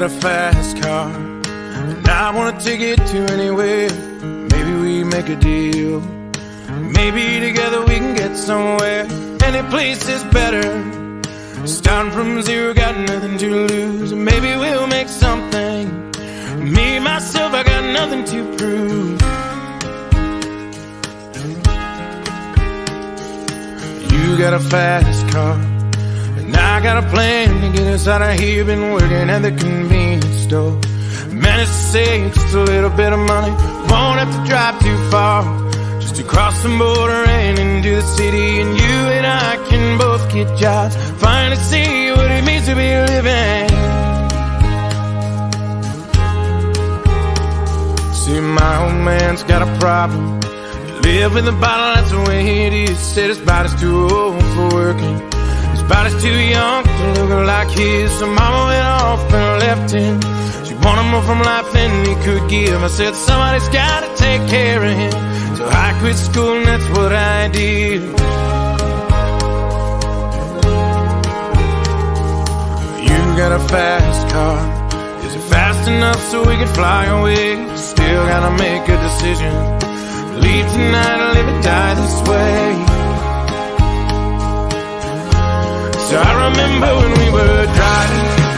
got a fast car, and I want a ticket to anywhere. Maybe we make a deal, maybe together we can get somewhere. Any place is better. Starting from zero, got nothing to lose. Maybe we'll make something. Me, myself, I got nothing to prove. You got a fast car, and I got a plan to get us out of here. Been working at the convenience store, managed to save just a little bit of money. Won't have to drive too far, just across the border and into the city. And you and I can both get jobs, finally see what it means to be living. See, my old man's got a problem. Live with a bottle, that's the way it is. Said his body's too old for working, his body's too young to look like his. So mama went off and left him. She wanted more from life than he could give. I said somebody's gotta take care of him, so I quit school and that's what I did. You got a fast car, is it fast enough so we can fly away? Still gotta make a decision, leave tonight or live and die this way. So I remember when we were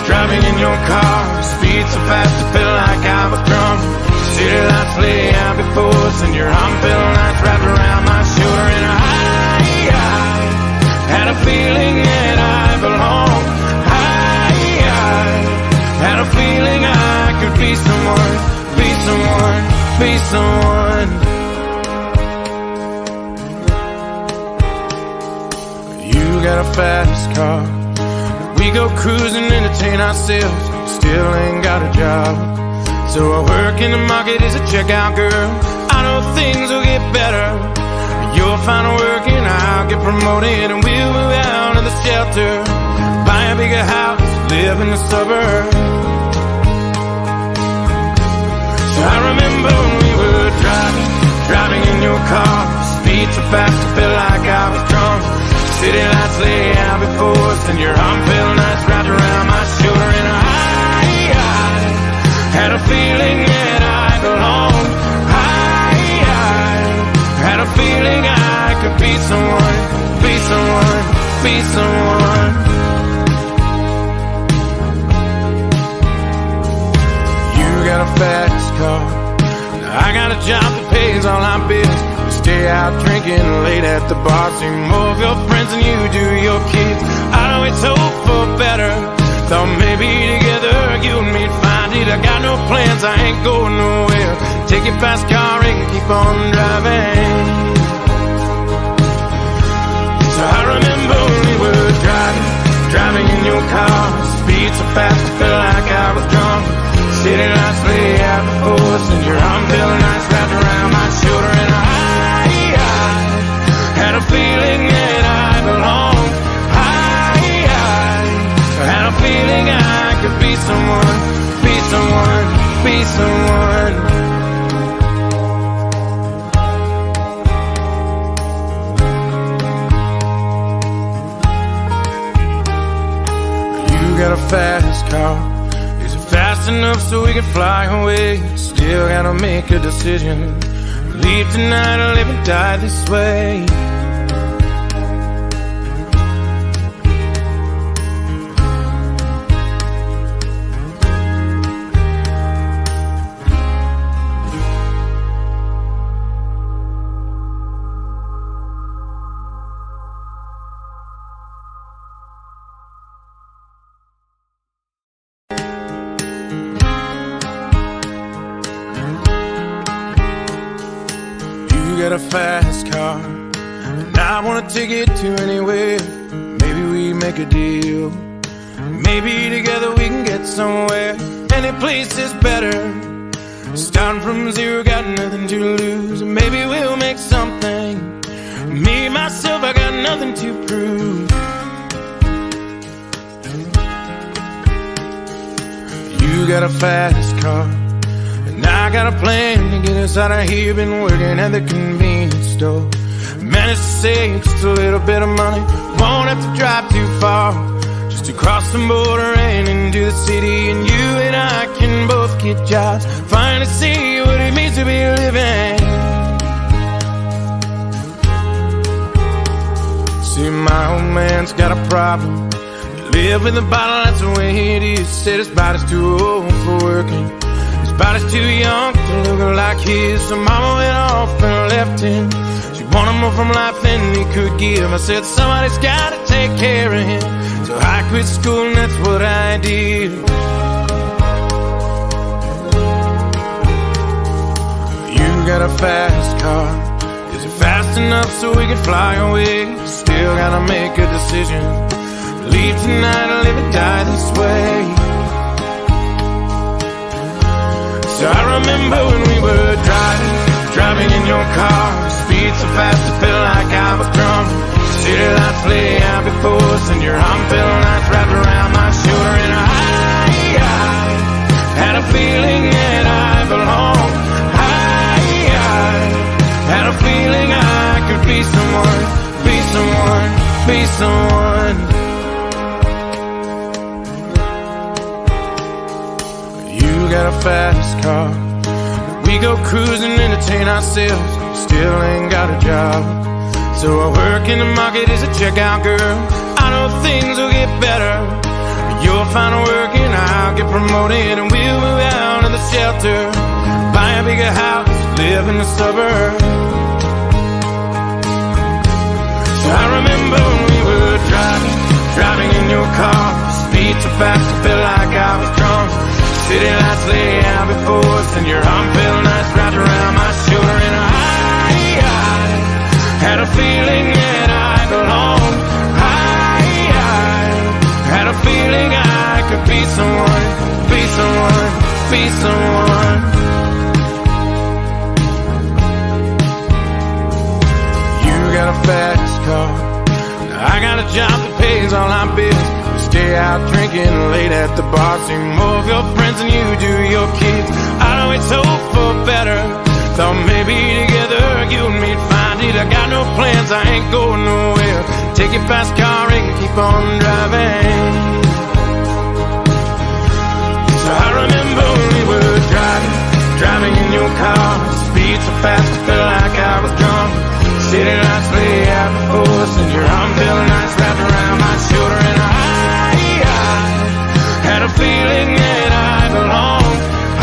driving in your car. Speed so fast it felt like I was drunk. City lights lay out before us, and your arm felt nice wrapped around my shoulder. And I had a feeling that I belonged. I had a feeling I could be someone, be someone, be someone. You got a fast car, we go cruising, entertain ourselves. Still ain't got a job, so I work in the market as a checkout girl. I know things will get better. You'll find work and I'll get promoted, and we'll move out of the shelter, buy a bigger house, live in the suburbs. So I remember when we were driving in your car. Speed so fast it felt like I was drunk. City lights lay out before us, and your arm felt nice wrapped around my shoulder. And had a feeling that I belonged. I had a feeling I could be someone, be someone, be someone. You got a fast car, I got a job that pays all my bills. We stay out drinking late at the bar, see more of your friends than you do your kids. I'd always hope for better, thought maybe together you and me find it. I got no plans, I ain't going nowhere. Take your fast car and keep on driving. So I remember when we were driving in your car. Speed so fast it felt like I was drunk. City lights lay out before us, and your arm felt nice wrapped around my shoulder. And I had a feeling that I belonged. I had a feeling I could be someone, be someone, be someone. You got a fast car, is it fast enough so we can fly away? Still gotta make a decision, leave tonight or live and die this way. You got a fast car, and I want a ticket to anywhere. Maybe we make a deal, maybe together we can get somewhere. Any place is better. Starting from zero, got nothing to lose. Maybe we'll make something. Me, myself, I got nothing to prove. You got a fast car, I got a plan to get us out of here. Been working at the convenience store, managed to save just a little bit of money. Won't have to drive too far, just to cross the border and into the city, and you and I can both get jobs, finally see what it means to be living. See, my old man's got a problem, live in the bottle, that's the way it is. Said his body's too old for working, his body's too young to look like his. So mama went off and left him, she wanted more from life than he could give. I said somebody's gotta take care of him, so I quit school and that's what I did. You got a fast car, is it fast enough so we can fly away? Still gotta make a decision, leave tonight or live and die this way. So I remember when we were driving in your car, speed so fast it felt like I was drunk. City lights lay out before us and your arm felt nice wrapped around my shoulder, and I had a feeling that I belonged. I had a feeling I could be someone, be someone, be someone. You got a fast car, we go cruising, entertain ourselves. Still ain't got a job, so I work in the market as a checkout girl. I know things will get better, you'll find work and I'll get promoted, and we'll move out of the shelter, buy a bigger house, live in the suburbs. So I remember when we were driving in your car, speed so fast it felt like I was drunk. City lights lay out before us and your arm felt nice wrapped around my shoulder, and I had a feeling that I belonged. I had a feeling I could be someone, be someone, be someone. Got a fast car, I got a job that pays all my bills. Stay out drinking late at the bar, see more of your friends than you do your kids. I'd always hope for better, thought maybe together you and me'd find it. I got no plans, I ain't going nowhere, take your fast car and keep on driving. So I remember when we were driving in your car, speed so fast it felt like I was drunk. City lights lay out before us and your arm felt nice wrapped around my shoulder, and I had a feeling that I belonged. I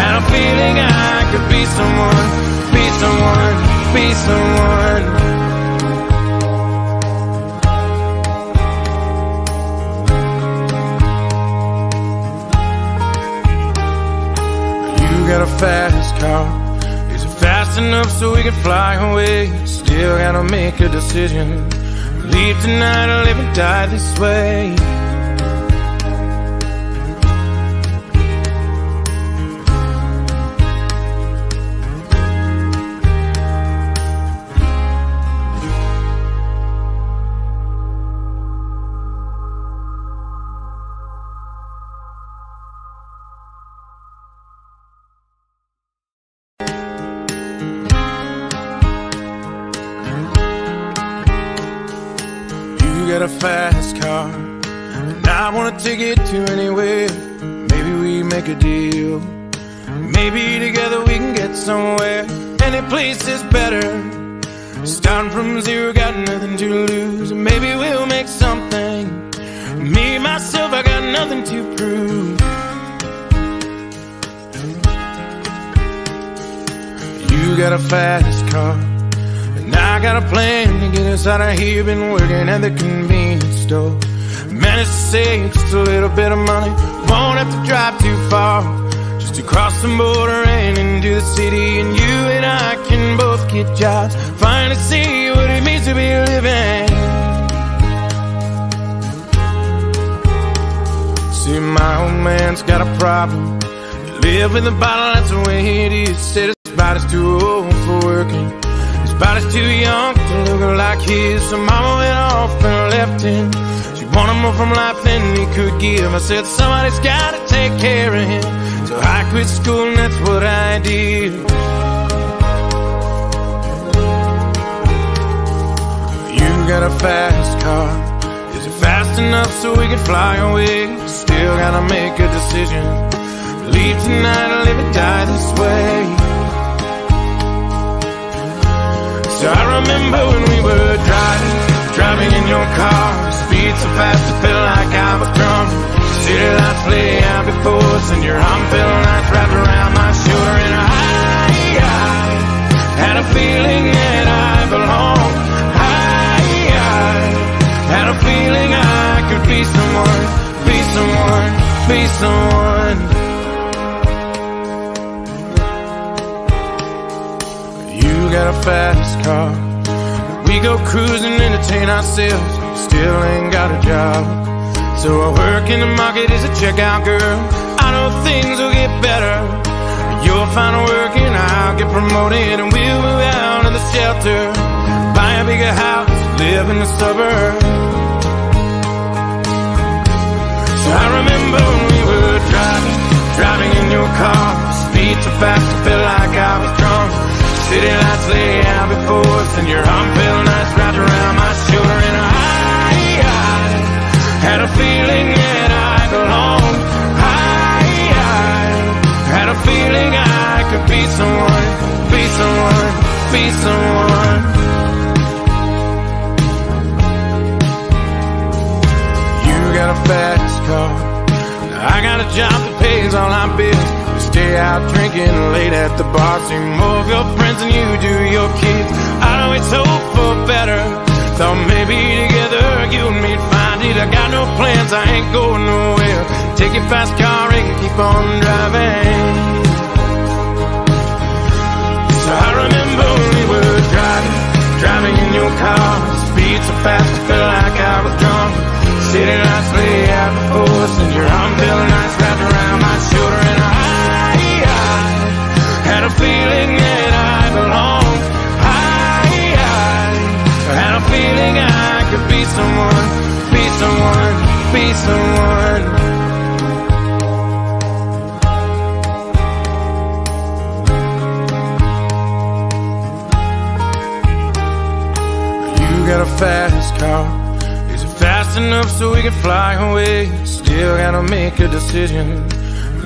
had a feeling I could be someone, be someone, be someone. You got a fast car, fast enough so we can fly away. Still gotta make a decision, leave tonight or live and die this way. A fast car, and I want a ticket to anywhere. Maybe we make a deal, maybe together we can get somewhere. Any place is better, starting from zero, got nothing to lose. Maybe we'll make something, me, myself, I got nothing to prove. You got a fast car, I got a plan to get us out of here. Been working at the convenience store, managed to save just a little bit of money. Won't have to drive too far, just across the border and into the city, and you and I can both get jobs, finally see what it means to be living. See, my old man's got a problem, live in the bottle, that's the way it is. Said his body's too old for working, body's too young to look like his. So mama went off and left him, she wanted more from life than he could give. I said somebody's gotta take care of him, so I quit school and that's what I did. You got a fast car, Is it fast enough so we can fly away? Still gotta make a decision. Leave tonight or live and die this way. So I remember when we were driving in your car. Speed so fast it felt like I was drunk. City lights lay out before us, and your arm felt nice wrapped around my shoulder. And I had a feeling that I belonged. I had a feeling I could be someone, be someone, be someone. You got a fast car, we go cruising, entertain ourselves. Still ain't got a job, so I work in the market as a checkout girl. I know things will get better. You'll find work and I'll get promoted, and we'll move out of the shelter, buy a bigger house, live in the suburbs. So I remember when we were driving in your car. Speed so fast I felt like I was drunk. City lights lay out before us, and your arm felt nice wrapped around my shoulder. And I had a feeling that I belonged. Had a feeling I could be someone, be someone, be someone. You got a fast car, I got a job that pays all my bills. We stay out drinking late at the bar, see more of your friends than you do your kids. I always hope for better, thought maybe together you and me'd find it. I got no plans, I ain't going nowhere. Take your fast car and keep on driving. So I remember when we were driving in your car. Speed so fast I felt like I was drunk. City lights lay out before us, and your arm felt nice wrapped around my shoulder. And I had a feeling that I belonged. I had a feeling I could be someone, be someone, be someone. Got a fast car. Is it fast enough so we can fly away? Still gotta make a decision.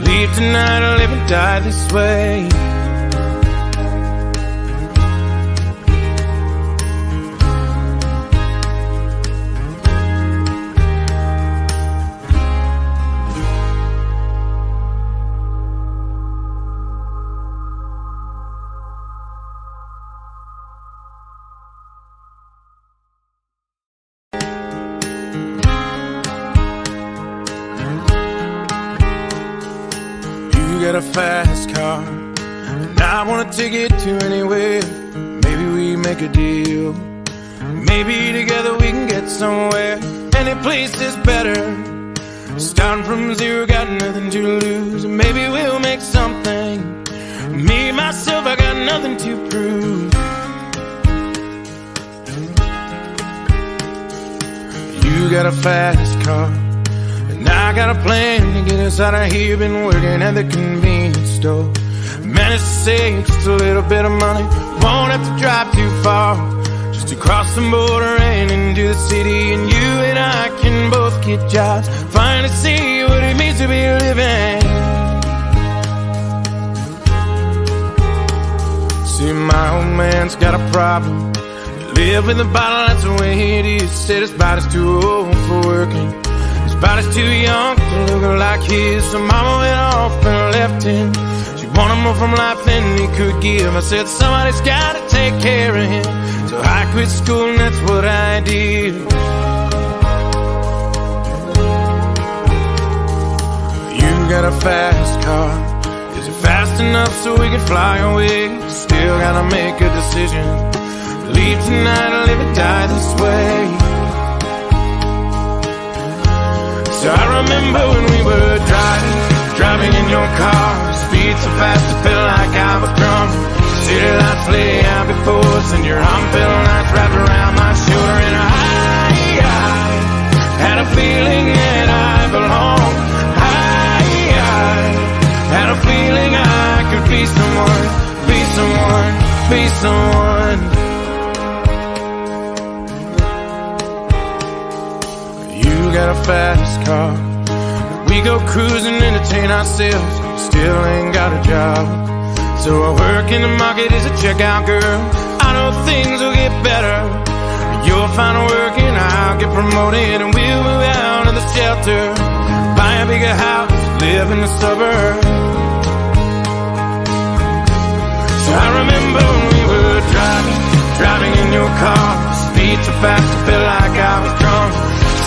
Leave tonight or live and die this way. A fast car, and I want a ticket to anywhere. Maybe we make a deal, maybe together we can get somewhere. Any place is better, starting from zero, got nothing to lose. Maybe we'll make something, me, myself, I got nothing to prove. You got a fast car, I got a plan to get us out of here. Been working at the convenience store, managed to save just a little bit of money. Won't have to drive too far, just across the border and into the city. And you and I can both get jobs, finally see what it means to be living. See, my old man's got a problem. Live with a bottle, that's the way it is. Said his body's too old for working, body's too young to look like his. So mama went off and left him. She wanted more from life than he could give. I said somebody's gotta take care of him, so I quit school and that's what I did. You got a fast car. Is it fast enough so we can fly away? Still gotta make a decision. Leave tonight or live and die this way. So I remember when we were driving in your car. Speed so fast I felt like I was drunk. City lights lay out before us, and your arm felt nice wrapped around my shoulder. And I had a feeling that I belonged. I had a feeling I could be someone, be someone, be someone. a fast car. We go cruising, entertain ourselves, still ain't got a job. So I work in the market as a checkout girl. I know things will get better. You'll find work and I'll get promoted, and we'll move out of the shelter, buy a bigger house, live in the suburbs. So I remember when we were driving in your car. Speed so fast, I felt like I was drunk.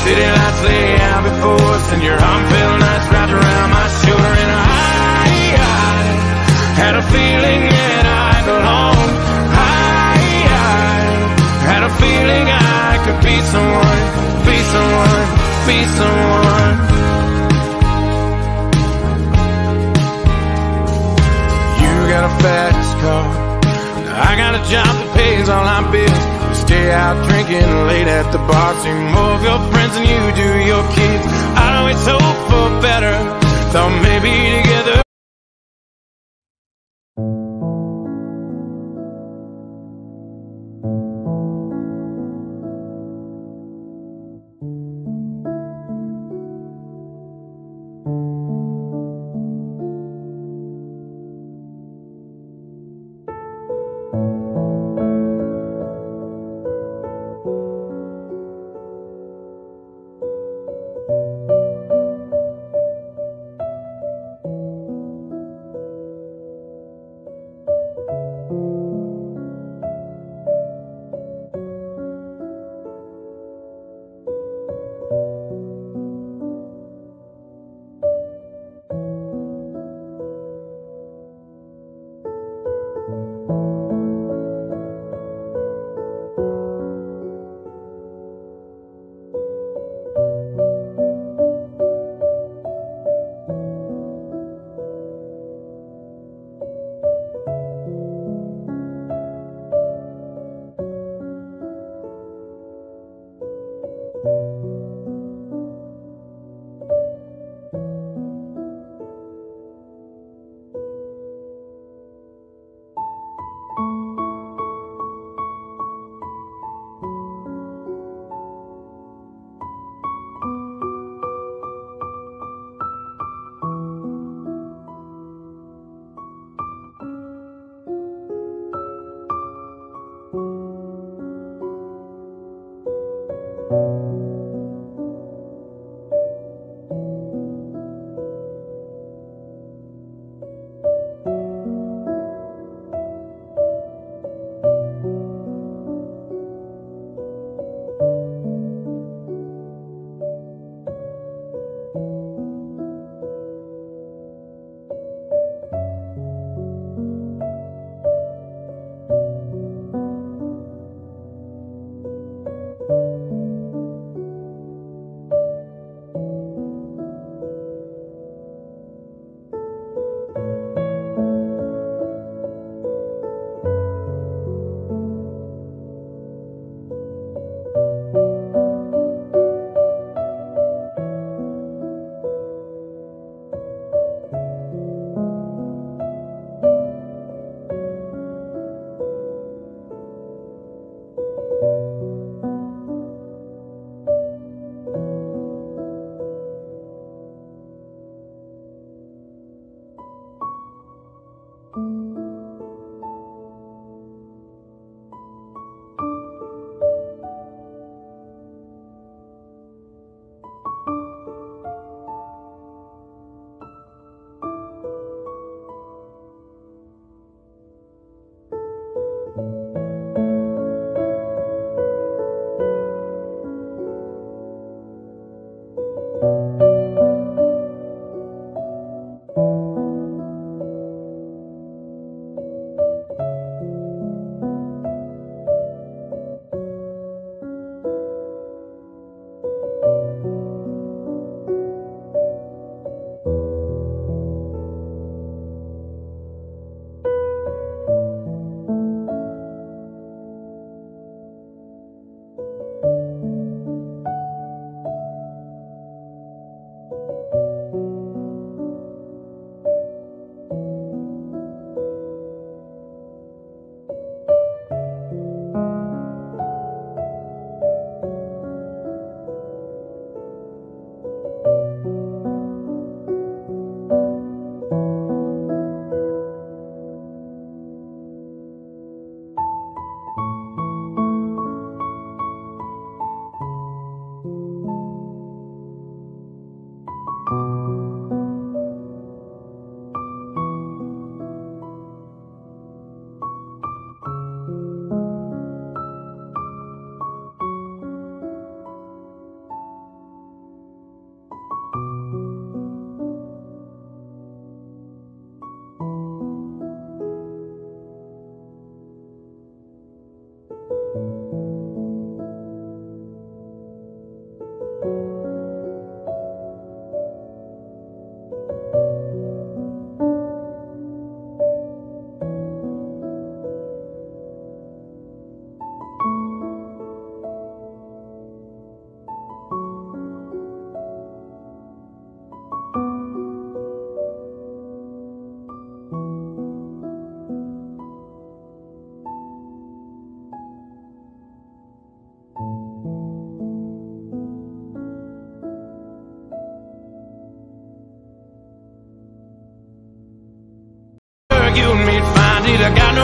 City lights lay out before us, and your arm felt nice wrapped around my shoulder. And I had a feeling that I belonged. I had a feeling I could be someone, be someone, be someone. You got a fast car, I got a job that pays all my bills. Stay out drinking late at the bar. See more of your friends than you do your kids. I always hope for better. Thought maybe together.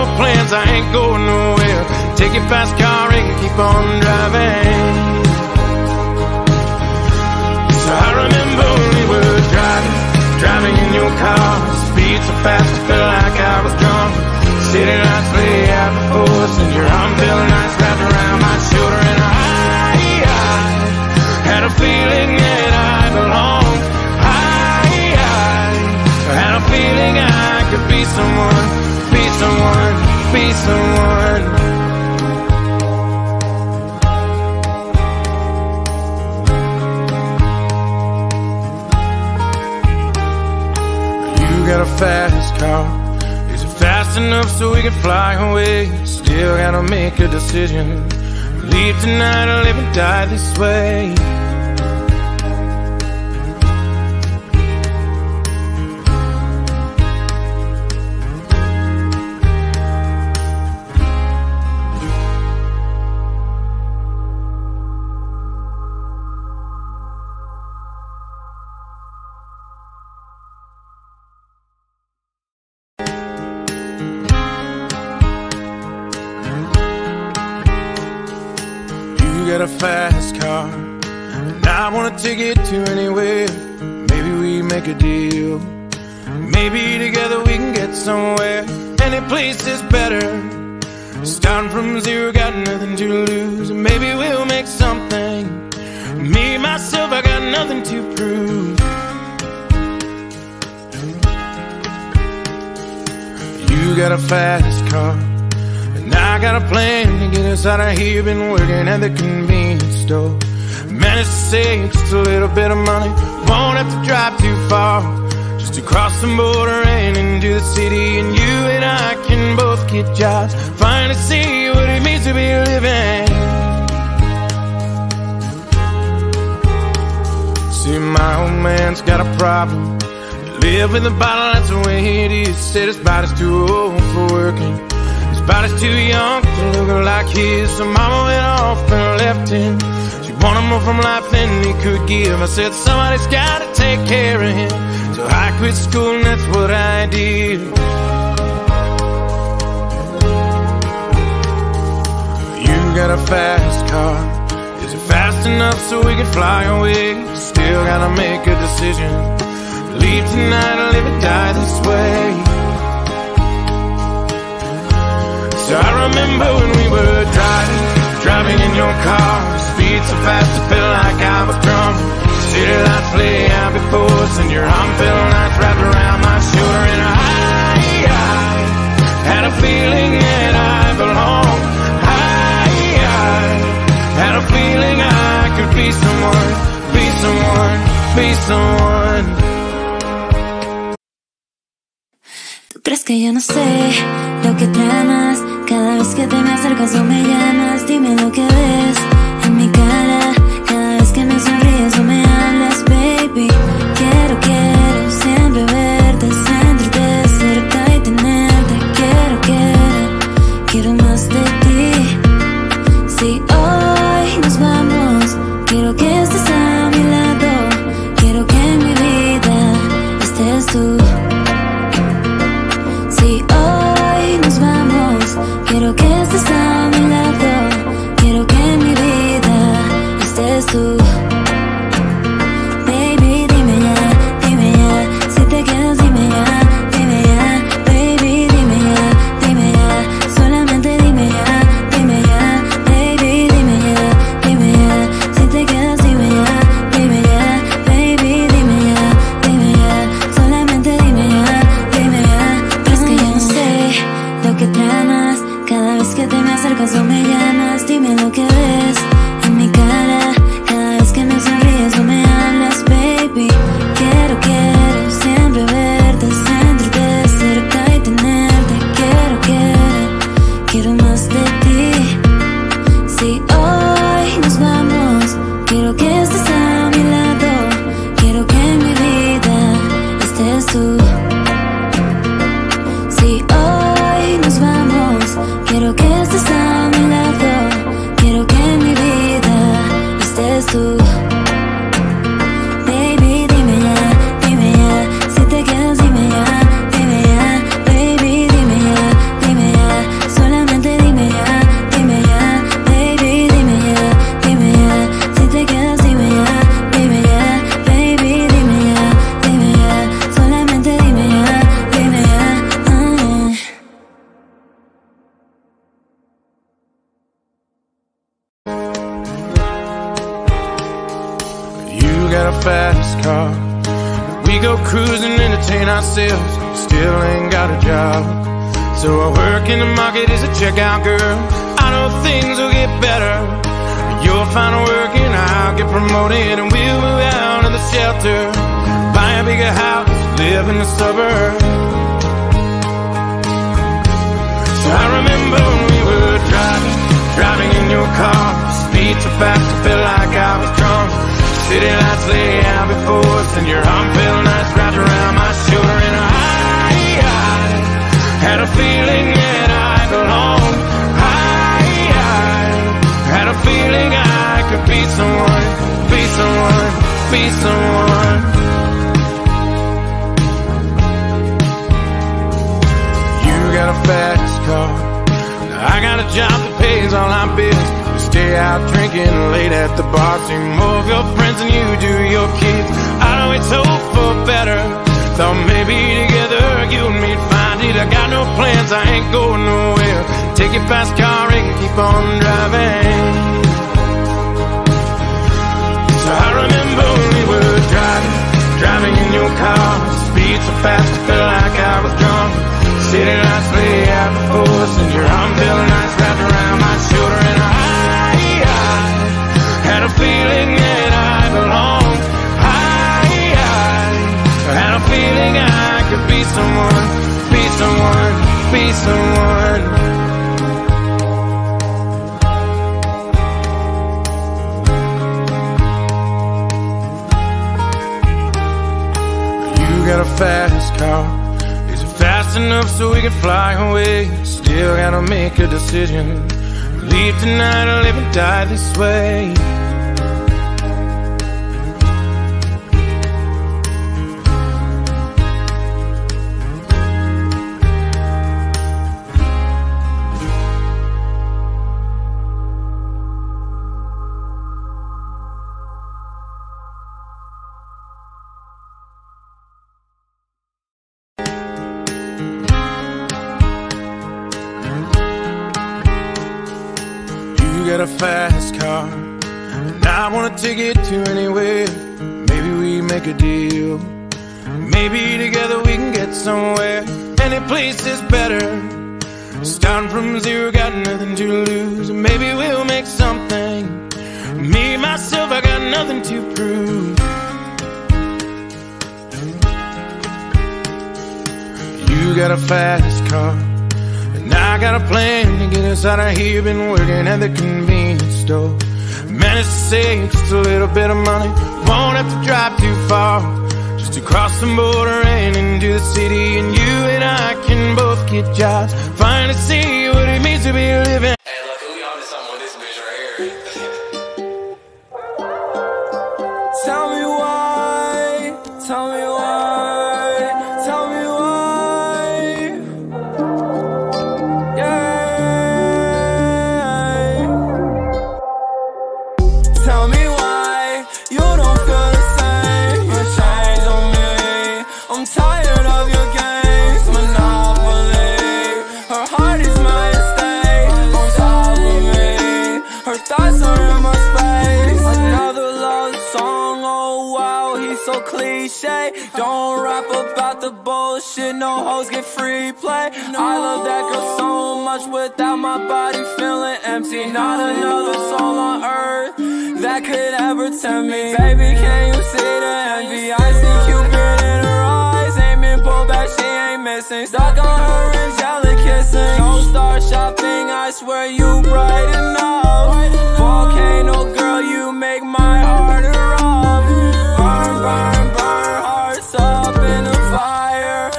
no plans, I ain't going nowhere. Take your fast car and keep on driving. So I remember we were driving in your car. Speed so fast, I felt like I was drunk. City lights lay out before us, and your arm felt nice wrapped around my shoulder. And I had a feeling that I belonged. I had a feeling I could be someone, be someone, be someone. You got a fast car. Is it fast enough so we can fly away? Still gotta make a decision. Leave tonight or live and die this way. A fast car, and I want a ticket to anywhere. Maybe we make a deal, maybe together we can get somewhere. Any place is better, starting from zero, got nothing to lose. Maybe we'll make something, me, myself, I got nothing to prove. You got a fast car, I got a plan to get us out of here. Been working at the convenience store, managed to save just a little bit of money. Won't have to drive too far, just across the border and into the city. And you and I can both get jobs, finally see what it means to be living. See, my old man's got a problem. Live with a bottle, that's the way it is. Said his body's too old for working, body's too young to look like his. So mama went off and left him. She wanted more from life than he could give. I said somebody's gotta take care of him, so I quit school and that's what I did. You got a fast car. Is it fast enough so we can fly away? Still gotta make a decision, leave tonight or live and die this way. So I remember when we were driving in your car. Speed so fast, I felt like I was drunk. City lights lay out before us, and your arm felt nice wrapped around my shoulder. And I had a feeling that I belonged. I had a feeling I could be someone, be someone, be someone. ¿Tú crees que yo no sé lo que tramas? Cada vez que te me acercas o me llamas, dime lo que ves en mi cara. Cada vez que me sonríes o me hablas, baby, quiero siempre verte, sentirte cerca y tenerte. Quiero más de ti. Si hoy nos vamos, quiero que estés a mi lado. Quiero que en mi vida estés tú. Quiero que estés a mi lado, quiero que got a fast car. We go cruising, entertain ourselves, still ain't got a job. So I work in the market as a checkout girl. I know things will get better. You'll find work and I'll get promoted, and we'll move out of the shelter, buy a bigger house, live in the suburbs. So I remember when we were driving in your car. Speed so fast, I felt like I was drunk. City lights lay out before us, and your arm felt nice wrapped around my shoulder. And I had a feeling that I belonged. I had a feeling I could be someone, be someone, be someone. You got a fast car, I got a job that pays all my bills. You stay out drinking late at the bar, see more of your friends than you do your kids. I'd always hope for better, thought maybe together you and me find it. I got no plans, I ain't going nowhere. Take your fast car and keep on driving. So I remember when we were driving in your car. Speed so fast, I felt like I was drunk. City lights lay out before us, and your arm felt nice wrapped around my shoulder. And I had a feeling that I belonged. I had a feeling I could be someone, be someone, be someone. You got a fast car. Is it fast enough so we can fly away? Still gotta make a decision. Leave tonight or live and die this way. A fast car, and I want to take it to anywhere. Maybe we make a deal, maybe together we can get somewhere. Any place is better, starting from zero, got nothing to lose. Maybe we'll make something, me, myself, I got nothing to prove. You got a fast car, I got a plan to get us out of here. Been working at the convenience store, managed to save just a little bit of money. Won't have to drive too far, just across the border and into the city. And you and I can both get jobs, finally see what it means to be living. Hey look, who y'all is on this bitch right here. Tell me why, tell me why. Don't rap about the bullshit, no hoes get free play. I love that girl so much without my body feeling empty. Not another soul on earth that could ever tempt me. Baby, can you see the envy? I see Cupid in her eyes, aiming, pull back, she ain't missing. Stuck on her angelic kissing. Don't start shopping, I swear you bright enough. Volcano girl, you make my heart erupt. Burn, burn, burn, hearts up in the fire.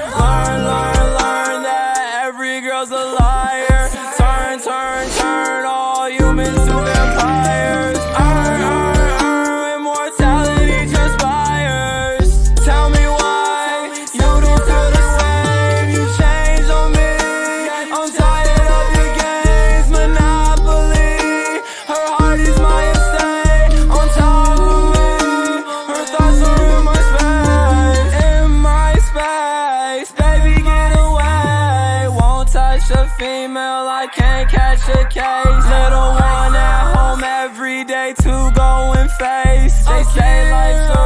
Learn, learn that every girl's a liar. Turn, turn, turn all humans to vampires. Earn, earn, earn, immortality transpires. Tell me why you don't feel the same. You changed on me, I'm tired of your games. Monopoly, her heart is my estate. On top of me, her thoughts are in my space, baby, get away. Won't touch a female, I can't catch a case. Little one at home every day to go and face. They say life's a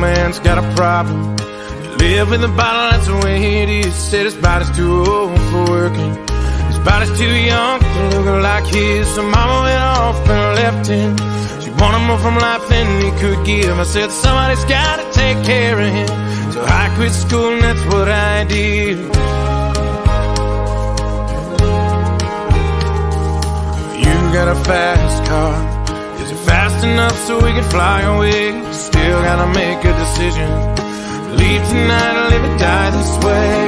man's got a problem. You live in the bottle, that's the way it is. Said his body's too old for working, his body's too young to look like his. So mama went off and left him. She wanted more from life than he could give. I said somebody's gotta take care of him. So I quit school and that's what I did. You got a fast car, is it fast enough so we can fly away? Still gotta make a decision, leave tonight or live or die this way.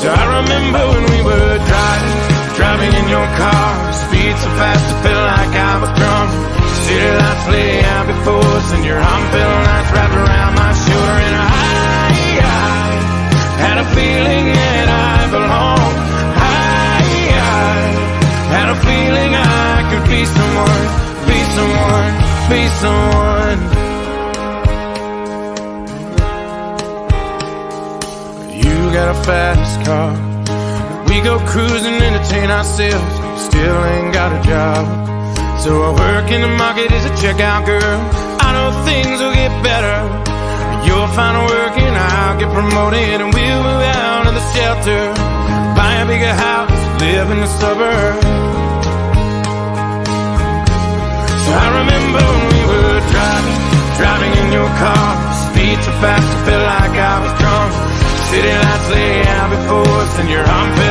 So I remember when we were driving in your car. Speed so fast it felt like I was drunk. City lights lay out before us and your arm felt nice wrapped around my shoulder. And I had a feeling that I belonged. Had a feeling I could be someone, be someone, be someone. You got a fast car, we go cruising, entertain ourselves. Still ain't got a job, so I work in the market as a checkout girl. I know things will get better, you'll find a work and I'll get promoted, and we'll move out of the shelter, buy a bigger house, live in the suburbs. So I remember when we were driving in your car. Speed so fast, I felt like I was drunk. City lights lay out before us and your armpit.